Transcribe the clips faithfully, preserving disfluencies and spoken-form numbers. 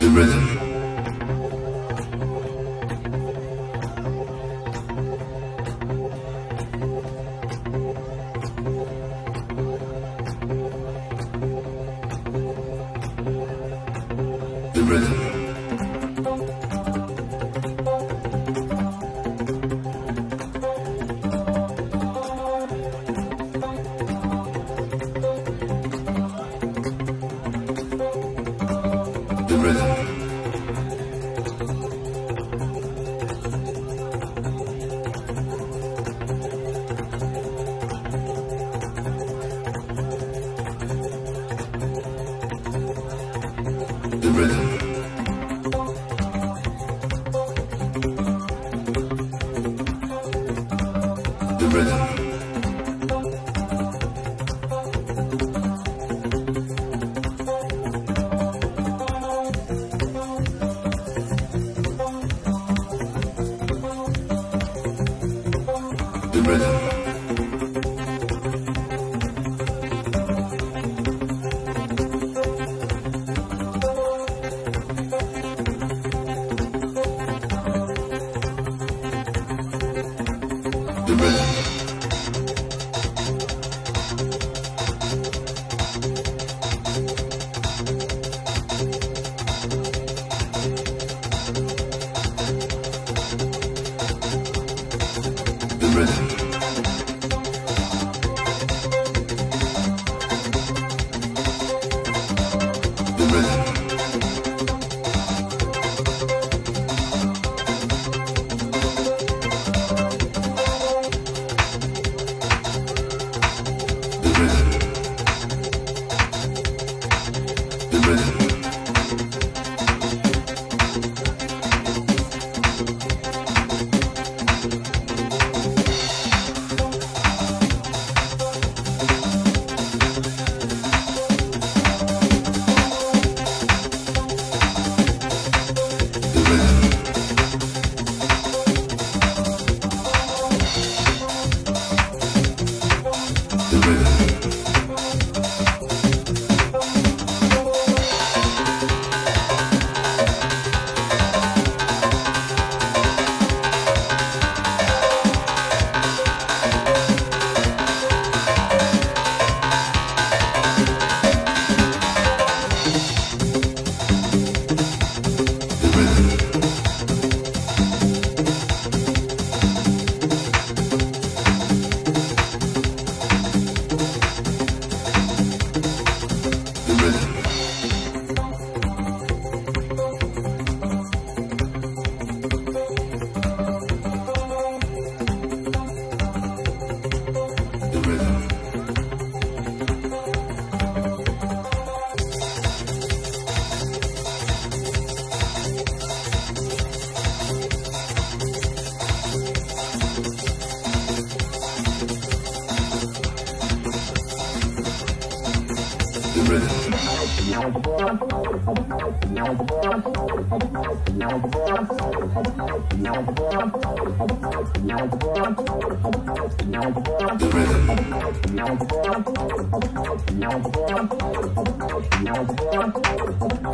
the rhythm. The rhythm. The rhythm. The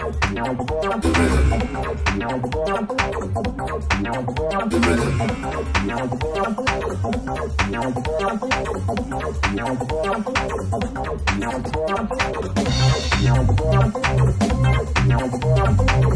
rhythm. The rhythm. The rhythm. The rhythm. The rhythm. The rhythm. The rhythm. The rhythm. The rhythm. The rhythm. The rhythm.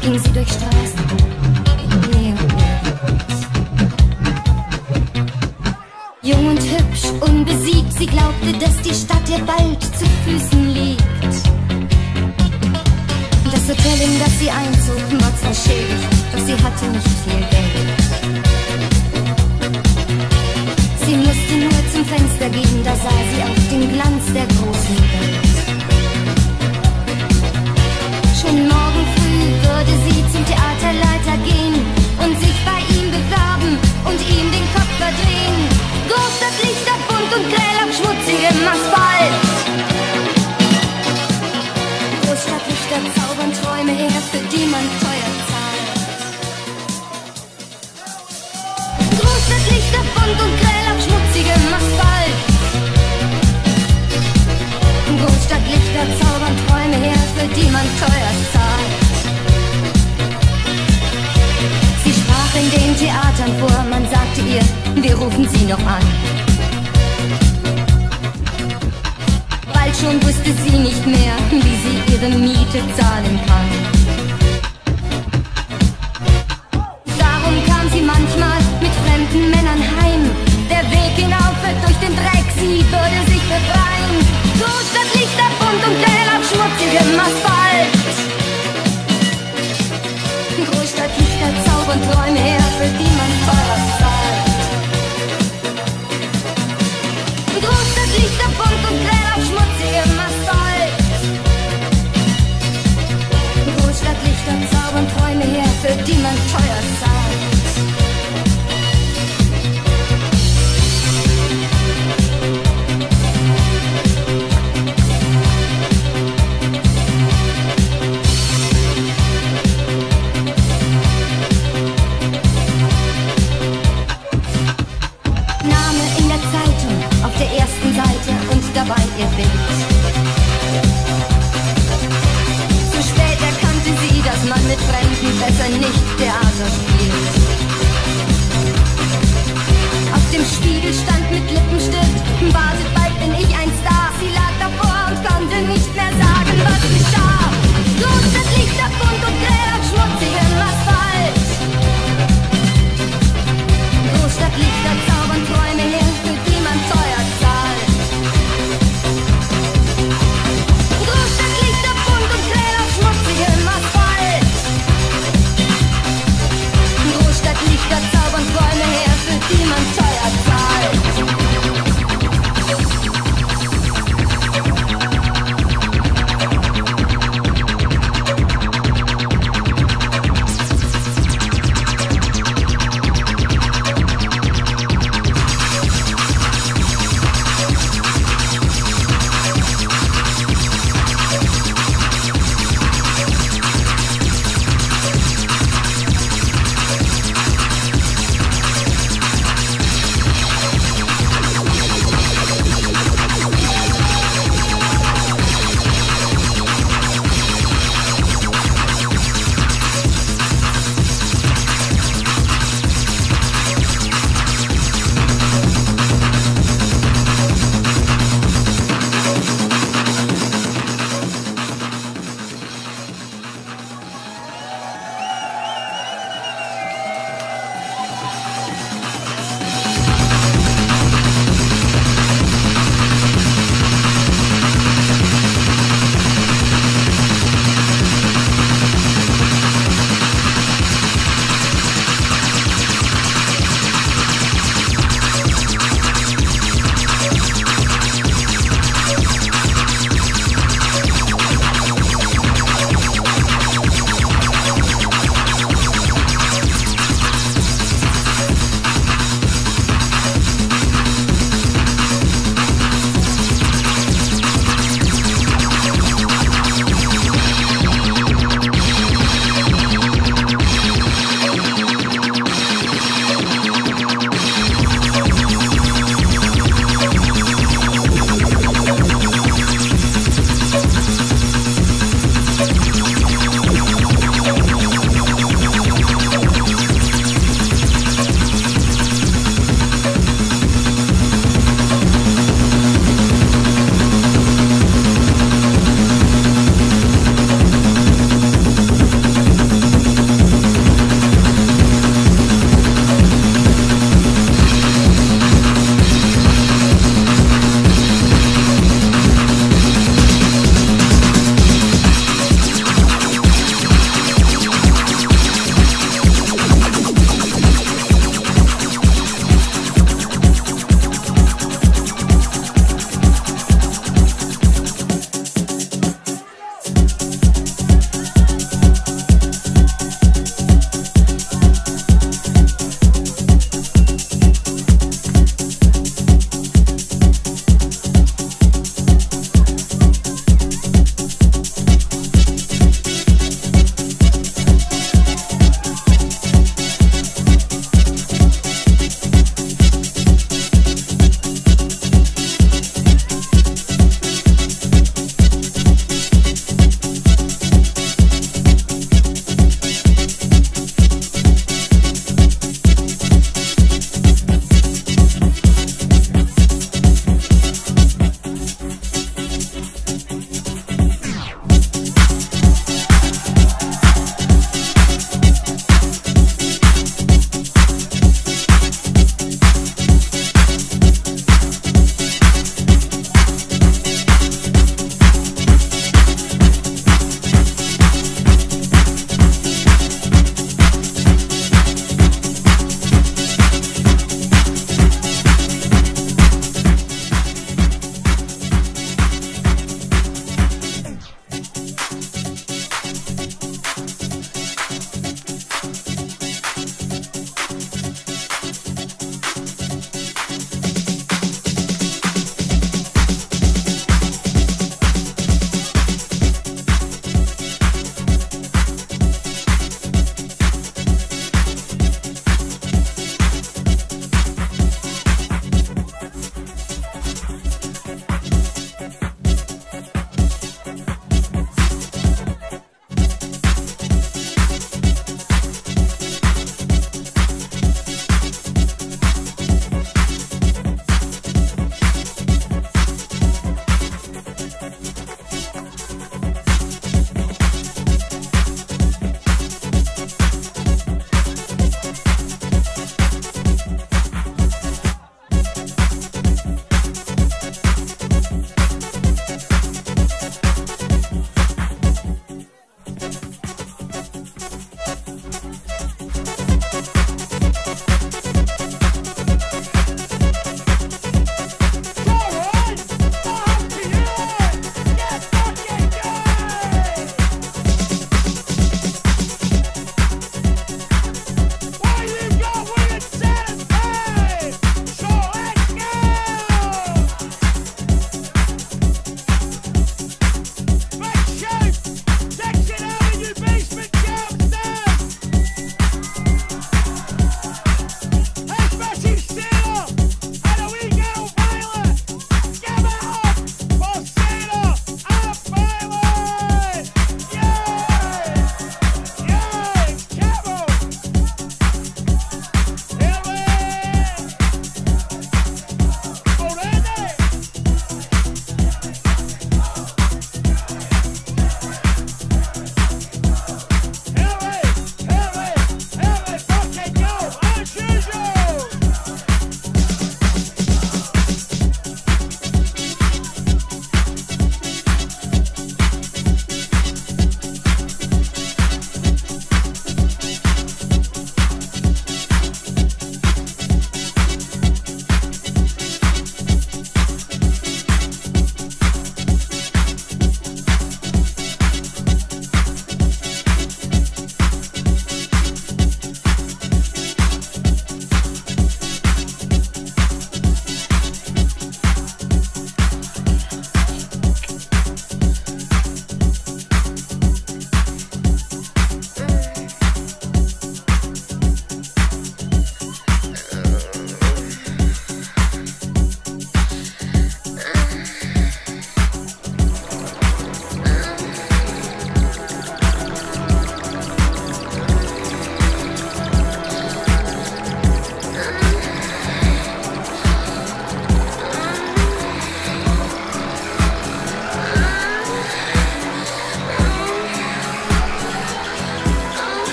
ging sie durch Straßen, leer und jung und hübsch, unbesiegt. Sie glaubte, dass die Stadt ihr bald zu Füßen liegt. Das Hotel, in das sie einzog, war zwar schäbig, doch sie hatte nicht viel Geld. Sie musste nur zum Fenster gehen, da sah sie auf den Glanz der großen Welt. Schon morgen früh würde sie zum Theaterleiter gehen und sich bei ihm bewerben und ihm den Kopf verdrehen. Groß das Licht, das bunt und grell am schmutzigem Asphalt. Großstadtlichter zaubern Träume her, für die man teuer zahlt. Groß das Licht, das bunt und grell am schmutzigem Asphalt. Großstadtlichter zaubern Träume her, für die man teuer zahlt. Sie sprach in den Theatern vor, man sagte ihr, wir rufen sie noch an. Bald schon wusste sie nicht mehr, wie sie ihre Miete zahlen kann. Darum kam sie manchmal mit fremden Männern heim. Der Weg hinauf wird durch den Dreck, sie würde sich befreien. Großstadtlichter bunt und grell auf schmutzigem Asphalt. Großstadtlichter zaubern Träume her, für die man teuer zahlt. Großstadtlichter bunt und grell auf schmutzigem Asphalt. Großstadtlichter zaubern Träume her, für die man teuer zahlt. Dabei ihr Bild. Zu spät erkannte sie, dass man mit Fremden besser nicht Theater spielt. Auf dem Spiegel stand mit Lippenstift, wartet, bald bin ich ein Star. Sie lag davor und konnte nicht mehr sagen, was geschah. Großstadtlichter bunt und grell auf schmutzigem Asphalt. Großstadtlichter zaubern Träume her, für die man teuer zahlt. Großstadtlichter zaubern Träume her, für die man teuer zahlt.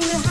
Tschüss.